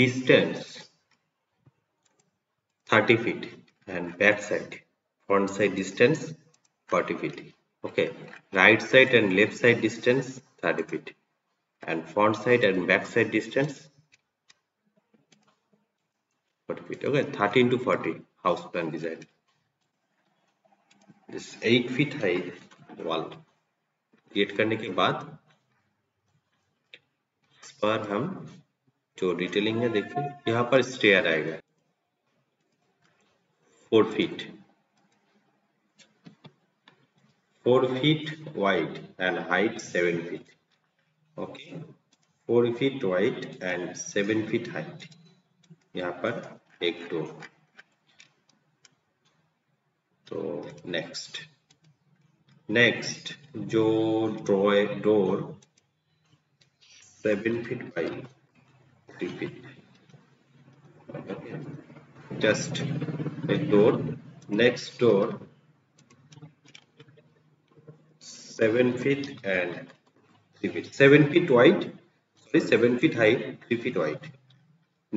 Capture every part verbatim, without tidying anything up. distance thirty feet and back side, front side distance forty feet. Okay, right side and left side distance thirty feet and front side and back side distance forty feet. Okay, thirteen to forty house plan design. This eight feet high wall create करने के बाद इस पर हम जो detailing है देखिए, यहाँ पर स्टेयर आएगा four feet four feet wide and height seven feet. Okay, four feet wide and seven feet height. यहाँ पर एक दो तो नेक्स्ट नेक्स्ट जो door seven feet by three feet just एक door. Next door seven feet and three feet seven feet wide sorry seven feet high three feet wide.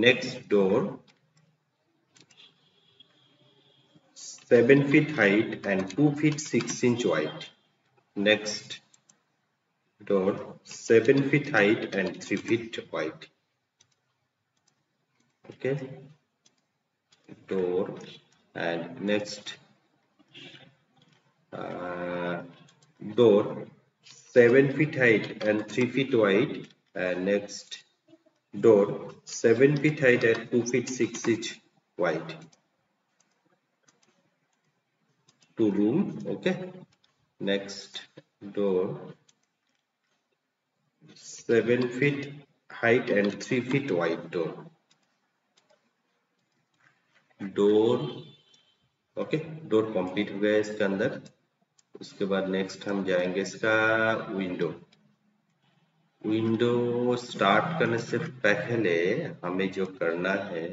Next door seven feet height and two feet six inch wide. Next door seven feet height and three feet wide. Okay, door and next uh, door seven feet height and three feet wide, and next door seven feet height and two feet six inch wide. Two room. Okay. Next door seven feet height and three feet wide door. Door. Okay. Door complete हो गया इसके अंदर. उसके बाद next हम जाएंगे इसका window. Window start करने से पहले हमें जो करना है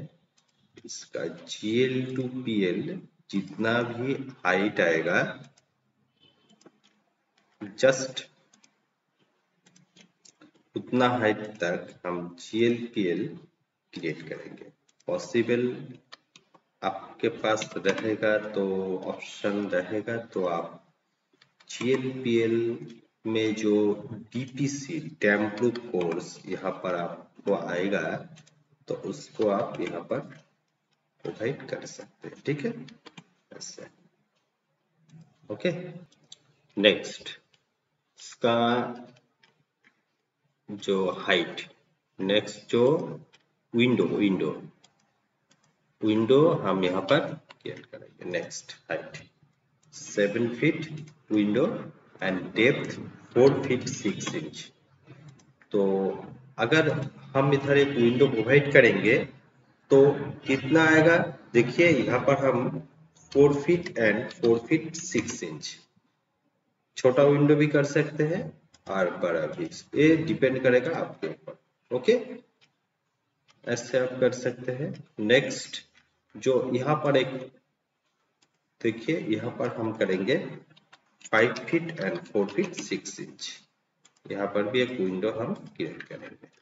इसका जीएल टू पीएल जितना भी हाइट आएगा जस्ट उतना हाइट तक हम जीएल पीएल क्रिएट करेंगे. पॉसिबल आपके पास रहेगा तो ऑप्शन रहेगा तो आप जीएल पीएल में जो डीपीसी डैम प्रूफ कोर्स यहाँ पर आपको आएगा तो उसको आप यहाँ पर प्रोवाइड कर सकते हैं. ठीक है, ऐसे. ओके, नेक्स्ट इसका जो हाइट. नेक्स्ट जो विंडो विंडो विंडो हम यहाँ पर क्रिएट करेंगे. Next height seven feet window and depth four feet six inch. तो अगर हम इधर एक विंडो प्रोवाइड करेंगे तो कितना आएगा देखिए, यहाँ पर हम four feet and four feet six inch. छोटा विंडो भी कर सकते हैं और बड़ा भी, ये डिपेंड करेगा आपके ऊपर. ओके, ऐसे आप कर सकते हैं. नेक्स्ट जो यहाँ पर एक देखिए, यहाँ पर हम करेंगे five feet and four feet six inch. यहाँ पर भी एक विंडो हम क्रिएट करेंगे.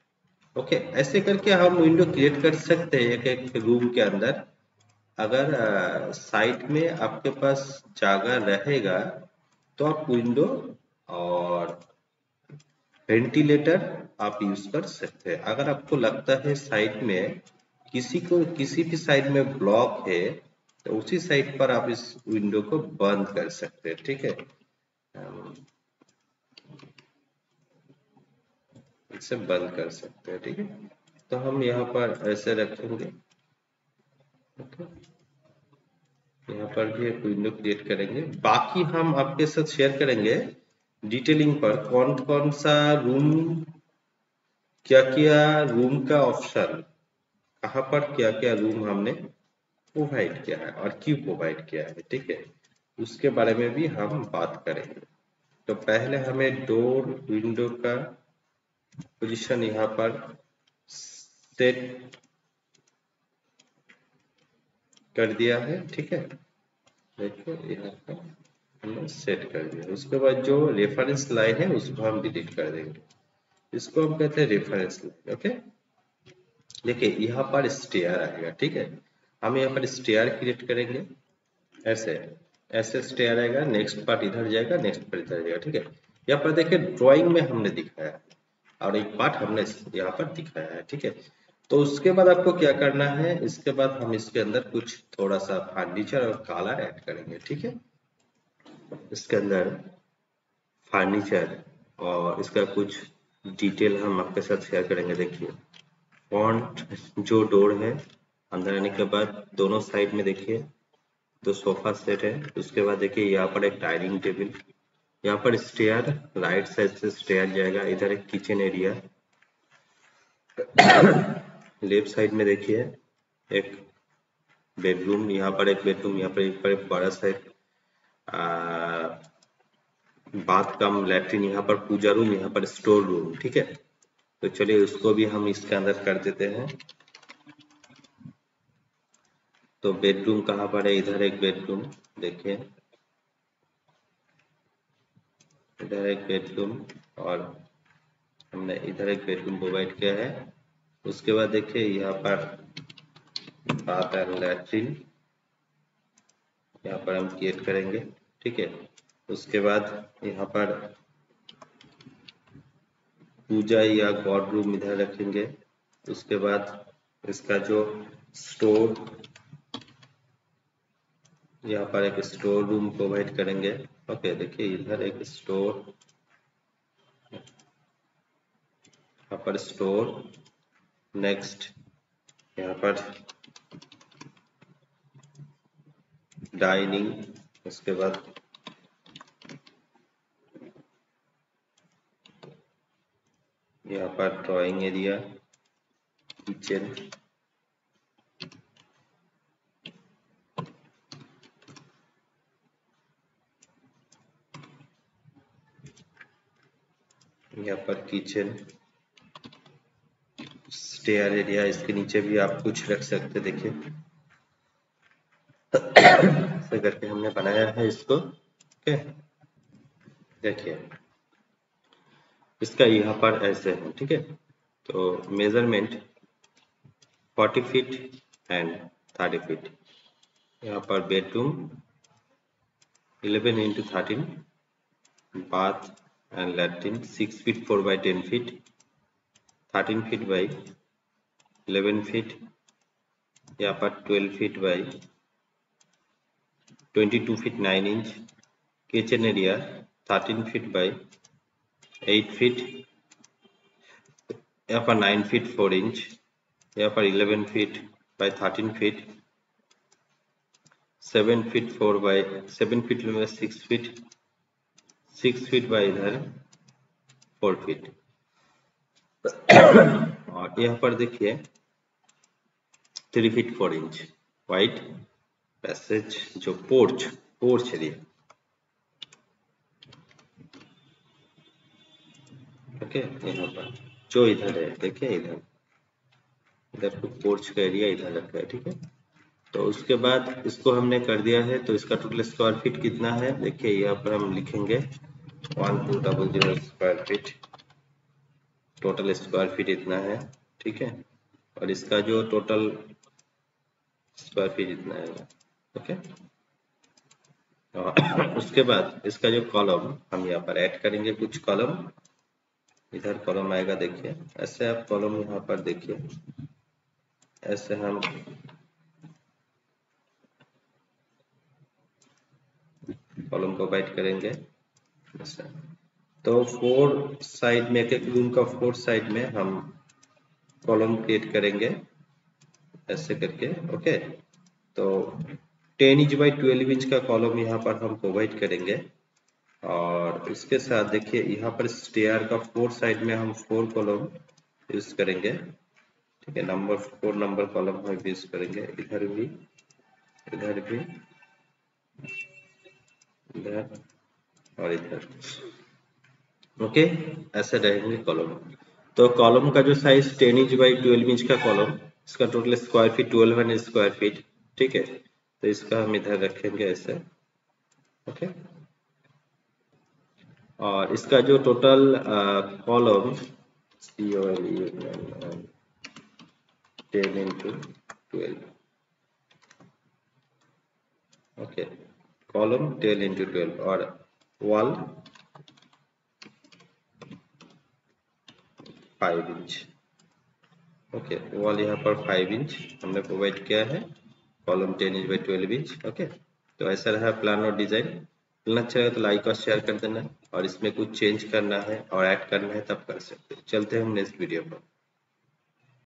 ओके, ऐसे करके हम विंडो क्रिएट कर सकते हैं एक एक रूम के अंदर. अगर साइड में आपके पास जगह रहेगा तो आप विंडो और वेंटिलेटर आप यूज कर सकते हैं. अगर आपको लगता है साइड में किसी को किसी भी साइड में ब्लॉक है तो उसी साइड पर आप इस विंडो को बंद कर सकते हैं. ठीक है, इसे बंद कर सकते हैं. ठीक है, तो हम यहाँ पर ऐसे रखेंगे. यहाँ पर भी एक विंडो क्रिएट करेंगे. बाकी हम आपके साथ शेयर करेंगे डिटेलिंग पर कौन कौन सा रूम, क्या क्या रूम का ऑप्शन, कहाँ पर क्या क्या रूम हमने प्रोवाइड किया है और क्यों प्रोवाइड किया है. ठीक है, उसके बारे में भी हम बात करेंगे. तो पहले हमें डोर विंडो का पोजीशन यहाँ पर सेट कर दिया है. ठीक है, देखो यहाँ पर हमने सेट कर दिया. उसके बाद जो रेफरेंस लाइन है उसको हम डिलीट कर देंगे. इसको हम कहते हैं रेफरेंस लाइन. ओके, देखिए यहाँ पर स्टेयर आएगा, ठीक है। हम यहाँ पर स्टेयर क्रिएट करेंगे, ऐसे ऐसे स्टेयर आएगा, नेक्स्ट पार्ट इधर जाएगा, नेक्स्ट पार्ट इधर जाएगा, ठीक है। यहाँ पर देखिए ड्राइंग में हमने दिखाया है और एक पार्ट हमने यहाँ पर दिखाया है, ठीक है। तो उसके बाद आपको क्या करना है, इसके बाद हम इसके अंदर कुछ थोड़ा सा फर्नीचर और काला ऐड करेंगे, ठीक है। इसके अंदर फर्नीचर और इसका कुछ डिटेल हम आपके साथ शेयर करेंगे। देखिए फ्रंट जो डोर है अंदर आने के बाद दोनों साइड में देखिए दो सोफा सेट है, उसके बाद देखिए यहाँ पर एक डाइनिंग टेबल, यहाँ पर स्टेयर, राइट साइड से स्टेयर जाएगा, इधर एक किचन एरिया, लेफ्ट साइड में देखिए एक बेडरूम, यहाँ पर एक बेडरूम, यहाँ पर एक, पर एक बड़ा सा बाथ कम लैट्रिन, यहाँ पर पूजा रूम, यहाँ पर स्टोर रूम, ठीक है। तो चलिए उसको भी हम इसके अंदर कर देते हैं। तो बेडरूम कहाँ पर है, इधर एक बेडरूम देखिए, इधर एक बेडरूम और हमने इधर एक बेडरूम प्रोवाइड किया है। उसके बाद देखिए यहाँ पर बाथ एंड लैट्रिन यहाँ पर हम क्रिएट करेंगे, ठीक है। उसके बाद यहाँ पर पूजा या गॉड रूम इधर रखेंगे। उसके बाद इसका जो स्टोर, यहाँ पर एक स्टोर रूम प्रोवाइड करेंगे, ओके। देखिए इधर एक स्टोर, यहाँ पर स्टोर, नेक्स्ट यहाँ पर डाइनिंग, उसके बाद यहाँ पर ड्राइंग एरिया, किचन, यहाँ पर किचन, स्टेयर एरिया, इसके नीचे भी आप कुछ रख सकते, देखिए ऐसे करके हमने बनाया है इसको, ओके। देखिए इसका यहाँ पर ऐसे है, ठीक है। तो मेजरमेंट चालीस फीट एंड तीस फीट, यहाँ पर bedroom eleven into thirteen, bath and latrine six feet four by ten feet, thirteen feet by eleven feet, यहाँ पर twelve feet by twenty-two feet nine inch, kitchen area thirteen feet by eight feet, यहाँ पर nine feet four inch, यहाँ पर eleven feet by thirteen feet, seven feet four by seven feet six feet, six feet by इधर four feet और यहाँ पर देखिए three feet four inch wide passage, जो पोर्च पोर्च एरिया, ओके। यहाँ पर जो इधर है देखिए, इधर इधर तो पोर्च का एरिया इधर रखा है, ठीक है। तो उसके बाद इसको हमने कर दिया है, तो इसका टोटल स्क्वायर फीट कितना है, देखिए यहाँ पर हम लिखेंगे one two double zero square feet, total square feet इतना है, ठीक है। और इसका जो टोटल स्क्वायर फीट इतना है, ओके। और उसके बाद इसका जो कॉलम हम यहाँ पर ऐड करेंगे, कुछ कॉलम इधर कॉलम आएगा, देखिए ऐसे आप कॉलम यहाँ पर देखिए ऐसे हम कॉलम को प्रोवाइड करेंगे। तो फोर साइड में, एक एक रूम का फोर साइड में हम कॉलम क्रिएट करेंगे ऐसे करके, ओके। तो ten inch by twelve inch का कॉलम यहाँ पर हम प्रोवाइड करेंगे। और इसके साथ देखिए यहाँ पर स्टेयर का फोर साइड में हम फोर कॉलम यूज करेंगे, ठीक है। नंबर फोर नंबर कॉलम हम यूज करेंगे, इधर भी इधर भी इधर और इधर, ओके। ऐसे रहेंगे कॉलम। तो कॉलम का जो size ten inch by twelve inch का कॉलम, इसका total square feet twelve hundred square feet, ठीक है। तो इसका हम इधर रखेंगे ऐसे, ओके। और इसका जो total column tail into twelve. Okay, column tail into twelve or wall five inch. Okay okay, wall यहाँ पर पाँच इंच हमने प्रोवाइड किया है, कॉलम दस इंच बाई बारह इंच. ओके okay, तो ऐसा रहा प्लान और डिजाइन. प्लान अच्छा लगा तो लाइक और शेयर कर देना, और इसमें कुछ चेंज करना है और ऐड करना है तब कर सकते हैं. चलते हैं हम नेक्स्ट वीडियो पर.